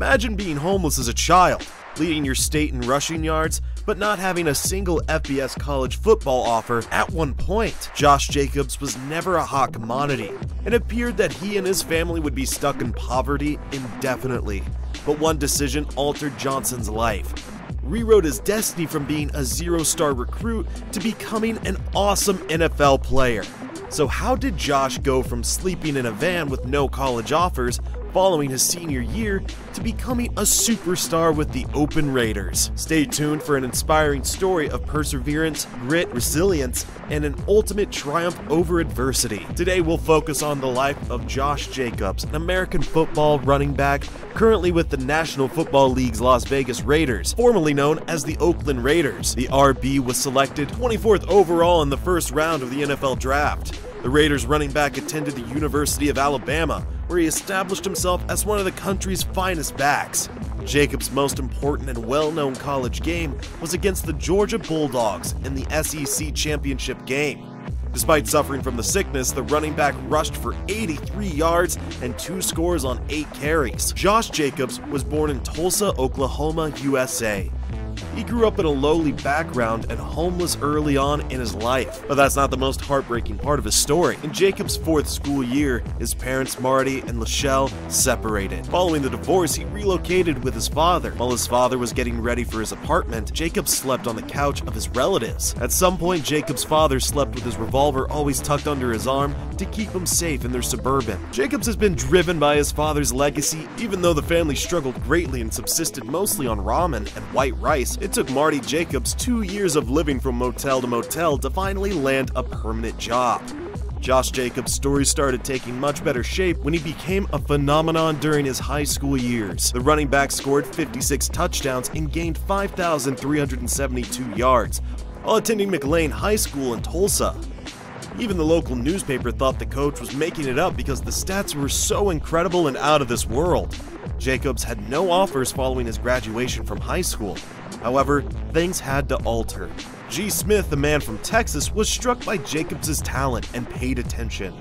Imagine being homeless as a child, leading your state in rushing yards, but not having a single FBS college football offer at one point. Josh Jacobs was never a hot commodity, and it appeared that he and his family would be stuck in poverty indefinitely. But one decision altered Johnson's life, rewrote his destiny from being a zero-star recruit to becoming an awesome NFL player. So how did Josh go from sleeping in a van with no college offers following his senior year to becoming a superstar with the Oakland Raiders? Stay tuned for an inspiring story of perseverance, grit, resilience, and an ultimate triumph over adversity. Today we'll focus on the life of Josh Jacobs, an American football running back currently with the National Football League's Las Vegas Raiders, formerly known as the Oakland Raiders. The RB was selected 24th overall in the first round of the NFL Draft. The Raiders running back attended the University of Alabama, where he established himself as one of the country's finest backs. Jacobs' most important and well-known college game was against the Georgia Bulldogs in the SEC Championship game. Despite suffering from the sickness, the running back rushed for 83 yards and 2 scores on 8 carries. Josh Jacobs was born in Tulsa, Oklahoma, USA. He grew up in a lowly background and homeless early on in his life. But that's not the most heartbreaking part of his story. In Jacobs' 4th school year, his parents Marty and Lachelle separated. Following the divorce, he relocated with his father. While his father was getting ready for his apartment, Jacobs slept on the couch of his relatives. At some point, Jacobs' father slept with his revolver always tucked under his arm to keep him safe in their Suburban. Jacobs has been driven by his father's legacy. Even though the family struggled greatly and subsisted mostly on ramen and white rice, it took Marty Jacobs 2 years of living from motel to motel to finally land a permanent job. Josh Jacobs' story started taking much better shape when he became a phenomenon during his high school years. The running back scored 56 touchdowns and gained 5,372 yards while attending McLane High School in Tulsa. Even the local newspaper thought the coach was making it up because the stats were so incredible and out of this world. Jacobs had no offers following his graduation from high school. However, things had to alter. G. Smith, the man from Texas, was struck by Jacobs' talent and paid attention.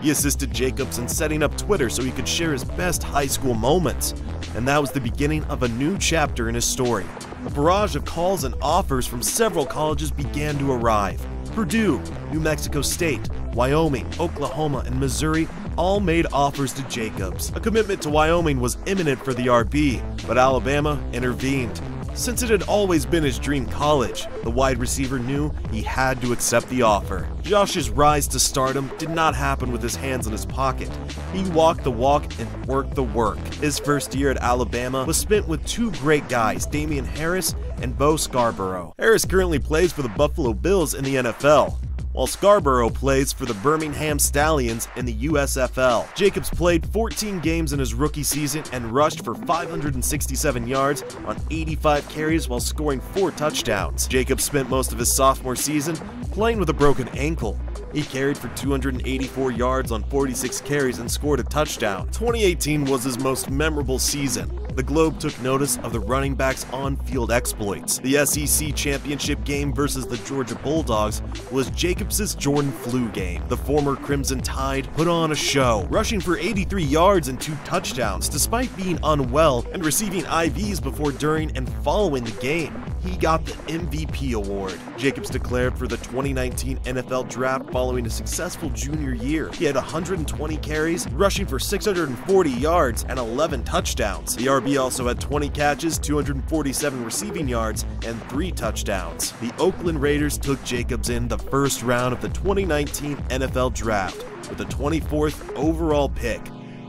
He assisted Jacobs in setting up Twitter so he could share his best high school moments. And that was the beginning of a new chapter in his story. A barrage of calls and offers from several colleges began to arrive. Purdue, New Mexico State, Wyoming, Oklahoma, and Missouri all made offers to Jacobs. A commitment to Wyoming was imminent for the RB, but Alabama intervened. Since it had always been his dream college, the wide receiver knew he had to accept the offer. Josh's rise to stardom did not happen with his hands in his pocket. He walked the walk and worked the work. His first year at Alabama was spent with 2 great guys, Damian Harris and Bo Scarborough. Harris currently plays for the Buffalo Bills in the NFL, while Scarborough plays for the Birmingham Stallions in the USFL. Jacobs played 14 games in his rookie season and rushed for 567 yards on 85 carries while scoring 4 touchdowns. Jacobs spent most of his sophomore season playing with a broken ankle. He carried for 284 yards on 46 carries and scored a touchdown. 2018 was his most memorable season. The Globe took notice of the running back's on-field exploits. The SEC Championship game versus the Georgia Bulldogs was Jacobs' Jordan Flu game. The former Crimson Tide put on a show, rushing for 83 yards and 2 touchdowns despite being unwell and receiving IVs before, during, and following the game. He got the MVP award. Jacobs declared for the 2019 NFL Draft following a successful junior year. He had 120 carries, rushing for 640 yards and 11 touchdowns. The RB also had 20 catches, 247 receiving yards, and 3 touchdowns. The Oakland Raiders took Jacobs in the first round of the 2019 NFL Draft with the 24th overall pick,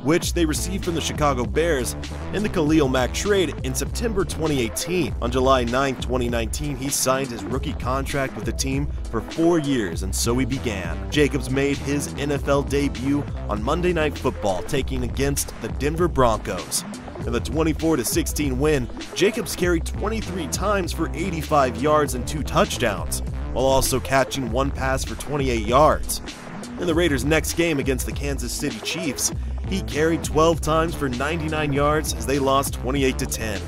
which they received from the Chicago Bears in the Khalil Mack trade in September 2018. On July 9, 2019, he signed his rookie contract with the team for 4 years, and so he began. Jacobs made his NFL debut on Monday Night Football, taking against the Denver Broncos. In the 24-16 win, Jacobs carried 23 times for 85 yards and 2 touchdowns, while also catching 1 pass for 28 yards. In the Raiders' next game against the Kansas City Chiefs, he carried 12 times for 99 yards as they lost 28-10.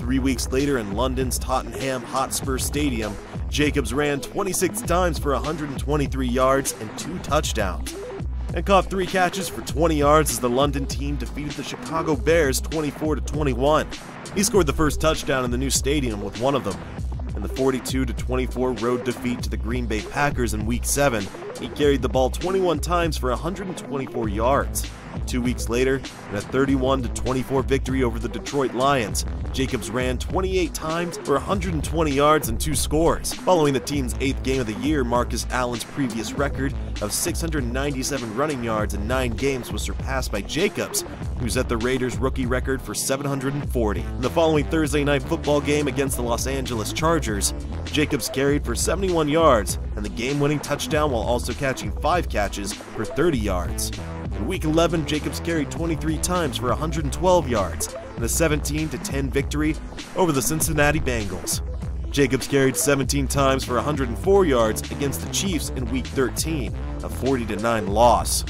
3 weeks later in London's Tottenham Hotspur Stadium, Jacobs ran 26 times for 123 yards and 2 touchdowns. and caught 3 catches for 20 yards as the London team defeated the Chicago Bears 24-21. He scored the first touchdown in the new stadium with one of them. In the 42-24 road defeat to the Green Bay Packers in Week 7, he carried the ball 21 times for 124 yards. 2 weeks later, in a 31-24 victory over the Detroit Lions, Jacobs ran 28 times for 120 yards and 2 scores, following the team's 8th game of the year. Marcus Allen's previous record of 697 running yards in 9 games was surpassed by Jacobs, who set the Raiders' rookie record for 740. In the following Thursday night football game against the Los Angeles Chargers, Jacobs carried for 71 yards and the game-winning touchdown while also catching 5 catches for 30 yards. In Week 11, Jacobs carried 23 times for 112 yards in a 17-10 victory over the Cincinnati Bengals. Jacobs carried 17 times for 104 yards against the Chiefs in Week 13, a 40-9 loss.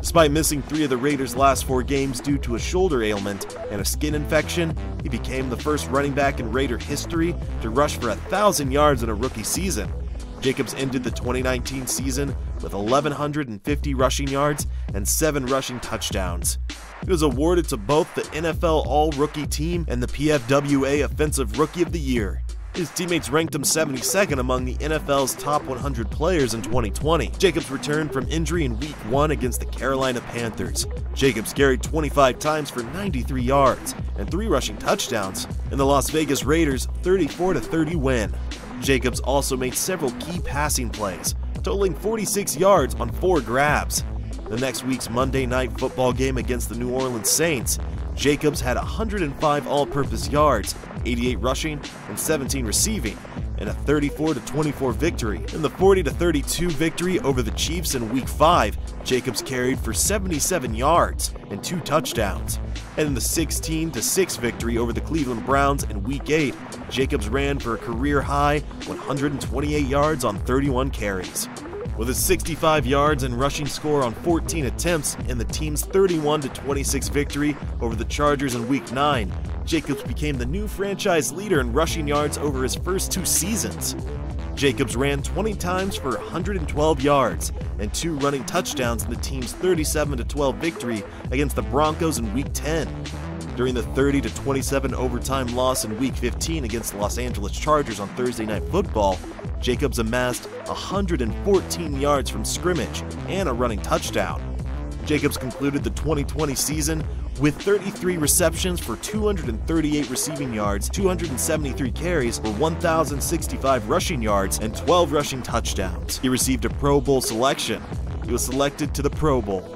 Despite missing 3 of the Raiders' last 4 games due to a shoulder ailment and a skin infection, he became the first running back in Raider history to rush for 1,000 yards in a rookie season. Jacobs ended the 2019 season with 1,150 rushing yards and 7 rushing touchdowns. He was awarded to both the NFL All-Rookie Team and the PFWA Offensive Rookie of the Year. His teammates ranked him 72nd among the NFL's top 100 players in 2020. Jacobs returned from injury in Week 1 against the Carolina Panthers. Jacobs carried 25 times for 93 yards and 3 rushing touchdowns in the Las Vegas Raiders' 34-30 win. Jacobs also made several key passing plays, totaling 46 yards on 4 grabs. The next week's Monday night football game against the New Orleans Saints, Jacobs had 105 all-purpose yards, 88 rushing and 17 receiving, and a 34-24 victory. In the 40-32 victory over the Chiefs in Week 5, Jacobs carried for 77 yards and 2 touchdowns. And in the 16-6 victory over the Cleveland Browns in Week 8, Jacobs ran for a career-high 128 yards on 31 carries. With his 65 yards and rushing score on 14 attempts in the team's 31-26 victory over the Chargers in Week 9, Jacobs became the new franchise leader in rushing yards over his first 2 seasons. Jacobs ran 20 times for 112 yards and 2 running touchdowns in the team's 37-12 victory against the Broncos in Week 10. During the 30-27 overtime loss in Week 15 against the Los Angeles Chargers on Thursday Night Football, Jacobs amassed 114 yards from scrimmage and a running touchdown. Jacobs concluded the 2020 season with 33 receptions for 238 receiving yards, 273 carries for 1,065 rushing yards, and 12 rushing touchdowns. He received a Pro Bowl selection. He was selected to the Pro Bowl.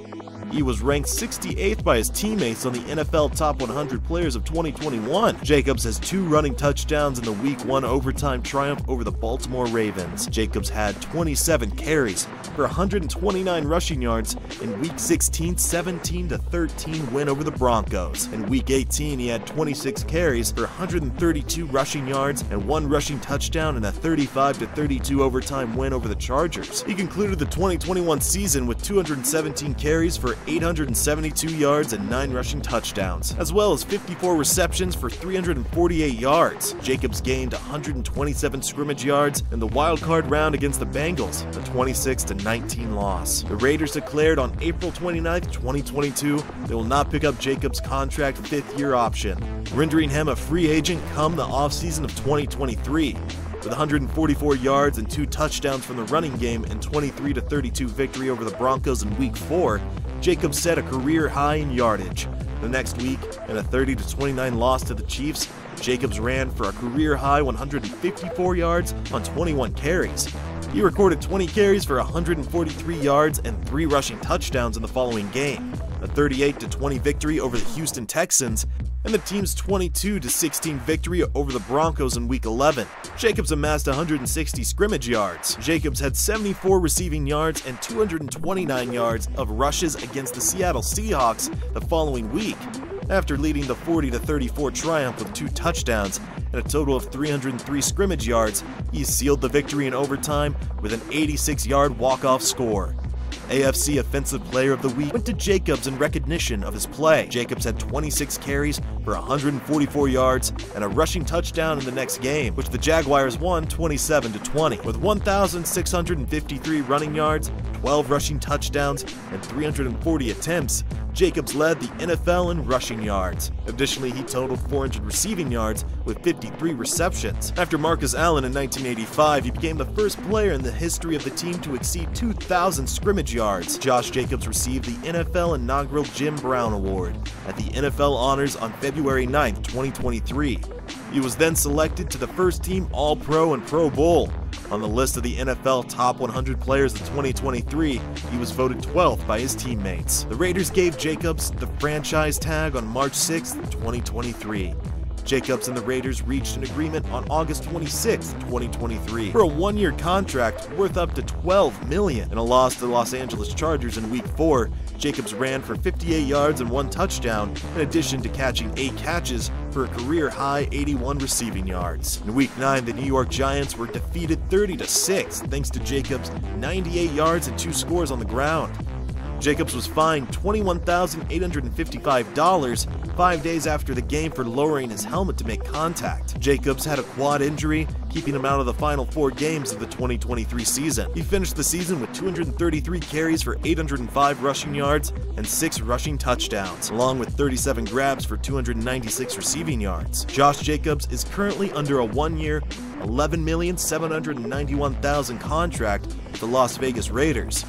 He was ranked 68th by his teammates on the NFL Top 100 Players of 2021. Jacobs has 2 running touchdowns in the Week 1 overtime triumph over the Baltimore Ravens. Jacobs had 27 carries for 129 rushing yards in Week 16's 17-13 win over the Broncos. In Week 18, he had 26 carries for 132 rushing yards and 1 rushing touchdown in a 35-32 overtime win over the Chargers. He concluded the 2021 season with 217 carries for 872 yards and 9 rushing touchdowns, as well as 54 receptions for 348 yards. Jacobs gained 127 scrimmage yards in the wild card round against the Bengals, a 26-19 loss. The Raiders declared on April 29, 2022, they will not pick up Jacobs' contract 5th-year option, rendering him a free agent come the offseason of 2023. With 144 yards and 2 touchdowns from the running game in 23-32 victory over the Broncos in Week 4, Jacobs set a career high in yardage. The next week, in a 30-29 loss to the Chiefs, Jacobs ran for a career-high 154 yards on 21 carries. He recorded 20 carries for 143 yards and 3 rushing touchdowns in the following game, a 38-20 victory over the Houston Texans, and the team's 22-16 victory over the Broncos in Week 11. Jacobs amassed 160 scrimmage yards. Jacobs had 74 receiving yards and 229 yards of rushes against the Seattle Seahawks the following week, after leading the 40-34 triumph with 2 touchdowns and a total of 303 scrimmage yards. He sealed the victory in overtime with an 86-yard walk-off score. AFC Offensive Player of the Week went to Jacobs in recognition of his play. Jacobs had 26 carries for 144 yards and a rushing touchdown in the next game, which the Jaguars won 27-20. With 1,653 running yards, 12 rushing touchdowns, and 340 attempts, Jacobs led the NFL in rushing yards. Additionally, he totaled 400 receiving yards with 53 receptions. After Marcus Allen in 1985, he became the first player in the history of the team to exceed 2,000 scrimmage yards. Josh Jacobs received the NFL inaugural Jim Brown Award at the NFL Honors on February 9, 2023. He was then selected to the first-team All-Pro and Pro Bowl. On the list of the NFL Top 100 Players of 2023, he was voted 12th by his teammates. The Raiders gave Jacobs the franchise tag on March 6, 2023. Jacobs and the Raiders reached an agreement on August 26, 2023 for a one-year contract worth up to $12 million. In a loss to the Los Angeles Chargers in Week 4, Jacobs ran for 58 yards and 1 touchdown, in addition to catching 8 catches for a career-high 81 receiving yards. In Week 9, the New York Giants were defeated 30-6 thanks to Jacobs' 98 yards and 2 scores on the ground. Jacobs was fined $21,855 5 days after the game for lowering his helmet to make contact. Jacobs had a quad injury, keeping him out of the final 4 games of the 2023 season. He finished the season with 233 carries for 805 rushing yards and 6 rushing touchdowns, along with 37 grabs for 296 receiving yards. Josh Jacobs is currently under a one-year, $11,791,000 contract with the Las Vegas Raiders.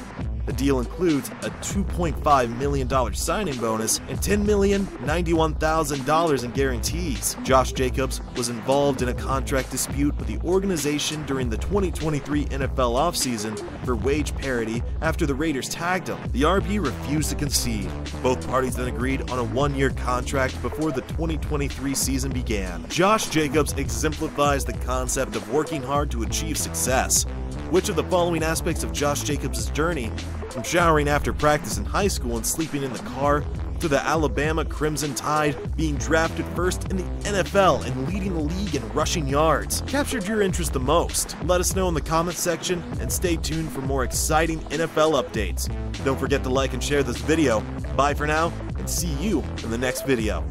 The deal includes a $2.5 million signing bonus and $10,091,000 in guarantees. Josh Jacobs was involved in a contract dispute with the organization during the 2023 NFL offseason for wage parity after the Raiders tagged him. The RB refused to concede. Both parties then agreed on a one-year contract before the 2023 season began. Josh Jacobs exemplifies the concept of working hard to achieve success. Which of the following aspects of Josh Jacobs' journey, from showering after practice in high school and sleeping in the car, to the Alabama Crimson Tide being drafted first in the NFL and leading the league in rushing yards, captured your interest the most? Let us know in the comments section and stay tuned for more exciting NFL updates. Don't forget to like and share this video. Bye for now, and see you in the next video.